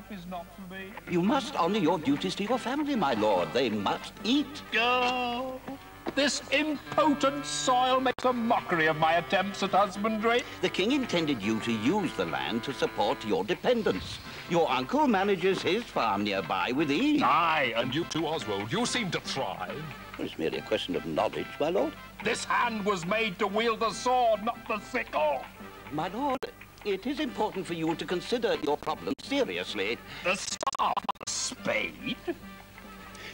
life is not for me. You must honour your duties to your family, my lord. They must eat. Oh, this impotent soil makes a mockery of my attempts at husbandry. The king intended you to use the land to support your dependents. Your uncle manages his farm nearby with ease. Aye, and you too, Oswald. You seem to thrive. It's merely a question of knowledge, my lord. This hand was made to wield the sword, not the sickle. My lord, it is important for you to consider your problem seriously. The staff, not the spade.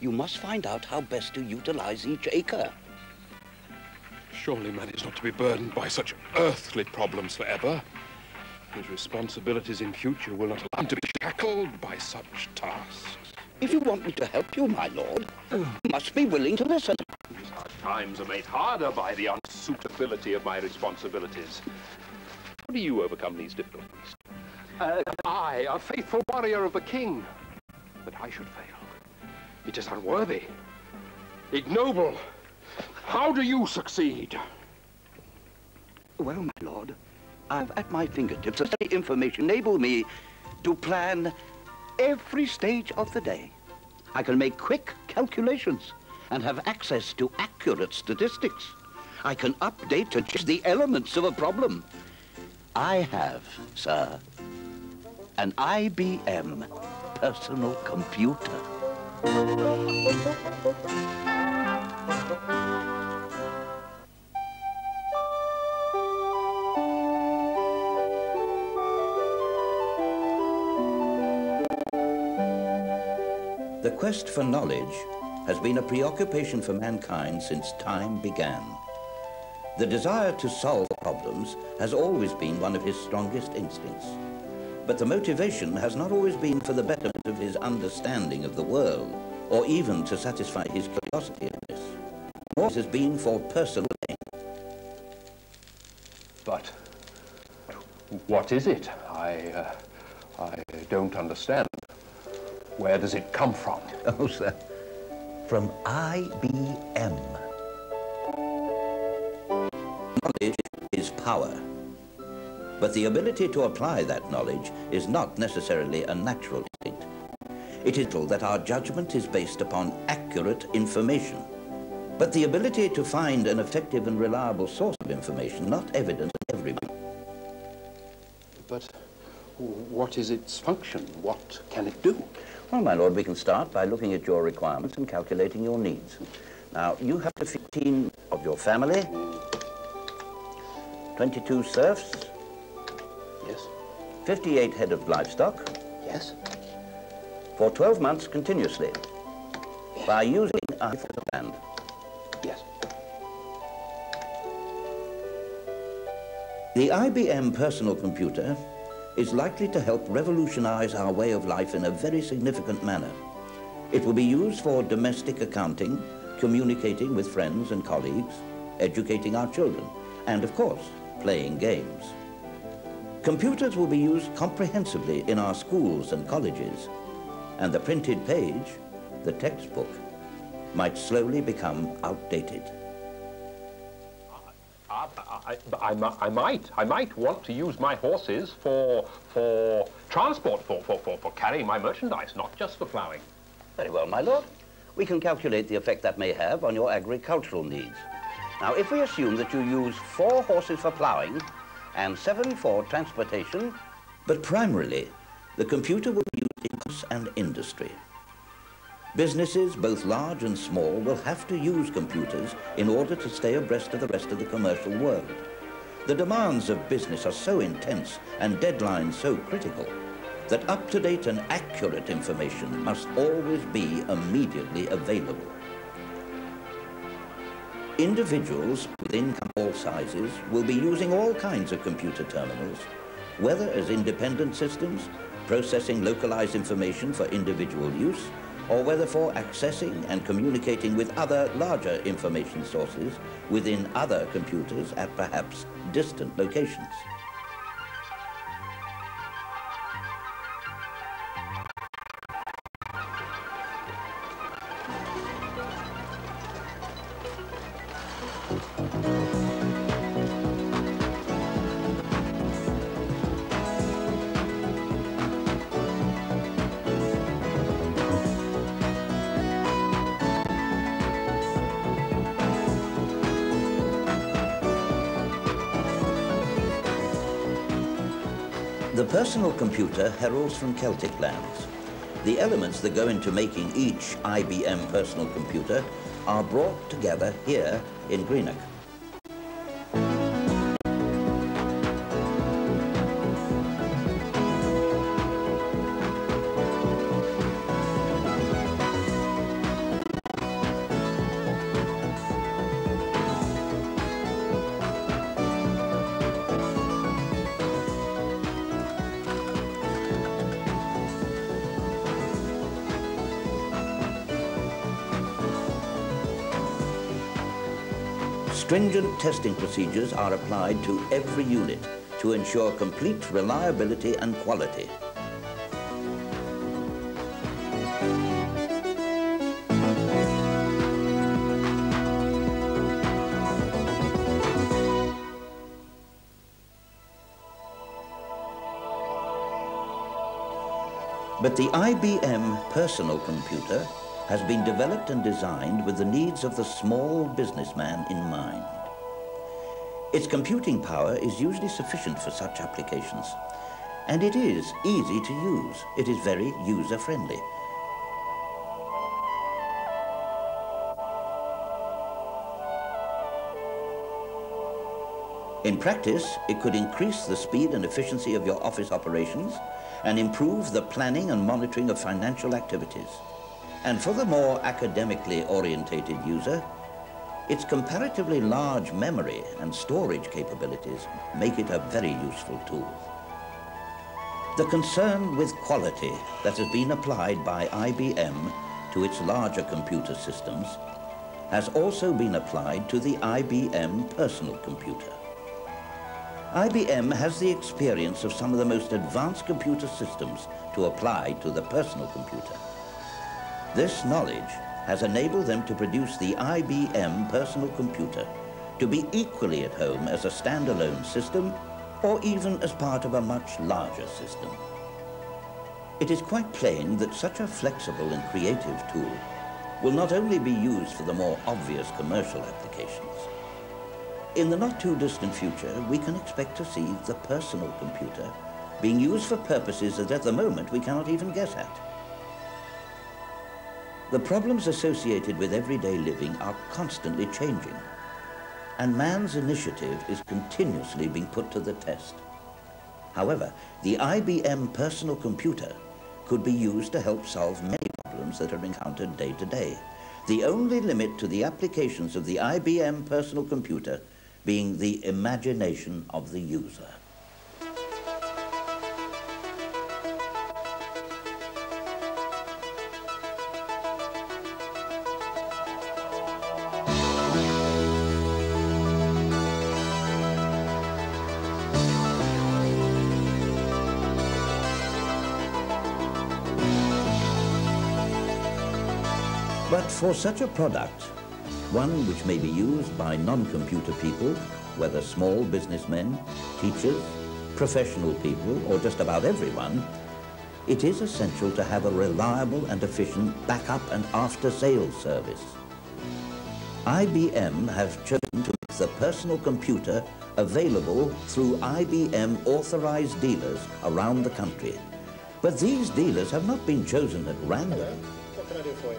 You must find out how best to utilize each acre. Surely man is not to be burdened by such earthly problems forever. His responsibilities in future will not allow him to be shackled by such tasks. If you want me to help you, my lord, you must be willing to listen. Our times are made harder by the unsuitability of my responsibilities. How do you overcome these difficulties? I, a faithful warrior of the king, that I should fail. It is unworthy, ignoble. How do you succeed? Well, my lord, I have at my fingertips a steady information enable me to plan every stage of the day. I can make quick calculations and have access to accurate statistics. I can update and change the elements of a problem. I have, sir, an IBM personal computer. The quest for knowledge has been a preoccupation for mankind since time began. The desire to solve problems has always been one of his strongest instincts, but the motivation has not always been for the betterment of his understanding of the world, or even to satisfy his curiosity in this. More has been for personal gain. But what is it? I don't understand. Where does it come from? Oh, sir, from IBM. Knowledge is power, but the ability to apply that knowledge is not necessarily a natural instinct. It is vital that our judgment is based upon accurate information, but the ability to find an effective and reliable source of information not evident to everyone. But what is its function? What can it do? Well, my lord, we can start by looking at your requirements and calculating your needs. Now, you have the 15 of your family, 22 serfs. Yes. 58 head of livestock. Yes. For 12 months continuously. Yes. By using a land. Yes. The IBM personal computer is likely to help revolutionize our way of life in a very significant manner. It will be used for domestic accounting, communicating with friends and colleagues, educating our children, and of course, playing games. Computers will be used comprehensively in our schools and colleges, and the printed page, the textbook, might slowly become outdated. I might want to use my horses for transport, for carrying my merchandise, not just for ploughing. Very well, my lord. We can calculate the effect that may have on your agricultural needs. Now, if we assume that you use 4 horses for ploughing and 7 for transportation, but primarily, the computer will be used in business and industry. Businesses, both large and small, will have to use computers in order to stay abreast of the rest of the commercial world. The demands of business are so intense and deadlines so critical that up-to-date and accurate information must always be immediately available. Individuals with income all sizes will be using all kinds of computer terminals, whether as independent systems, processing localized information for individual use, or whether for accessing and communicating with other larger information sources within other computers at perhaps distant locations. The personal computer heralds from Celtic lands. The elements that go into making each IBM personal computer are brought together here in Greenock. Stringent testing procedures are applied to every unit to ensure complete reliability and quality. But the IBM personal computer has been developed and designed with the needs of the small businessman in mind. Its computing power is usually sufficient for such applications, and it is easy to use. It is very user-friendly. In practice, it could increase the speed and efficiency of your office operations and improve the planning and monitoring of financial activities. And for the more academically orientated user, its comparatively large memory and storage capabilities make it a very useful tool. The concern with quality that has been applied by IBM to its larger computer systems has also been applied to the IBM personal computer. IBM has the experience of some of the most advanced computer systems to apply to the personal computer. This knowledge has enabled them to produce the IBM personal computer to be equally at home as a standalone system or even as part of a much larger system. It is quite plain that such a flexible and creative tool will not only be used for the more obvious commercial applications. In the not too distant future, we can expect to see the personal computer being used for purposes that at the moment we cannot even guess at. The problems associated with everyday living are constantly changing, and man's initiative is continuously being put to the test. However, the IBM personal computer could be used to help solve many problems that are encountered day to day. The only limit to the applications of the IBM personal computer being the imagination of the user. But for such a product, one which may be used by non-computer people, whether small businessmen, teachers, professional people, or just about everyone, it is essential to have a reliable and efficient backup and after-sales service. IBM have chosen to make the personal computer available through IBM authorized dealers around the country. But these dealers have not been chosen at random.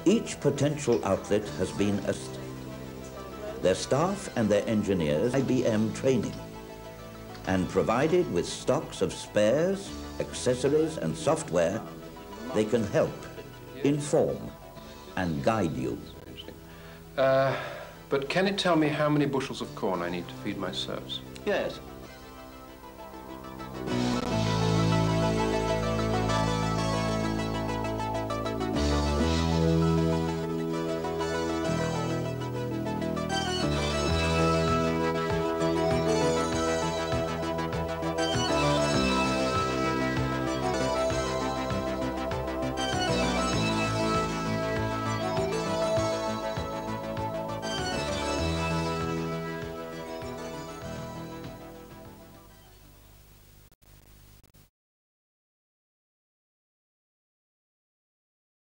Each potential outlet has been assessed, their staff and their engineers IBM training, and provided with stocks of spares, accessories and software, they can help, inform and guide you. But can it tell me how many bushels of corn I need to feed my serfs? Yes.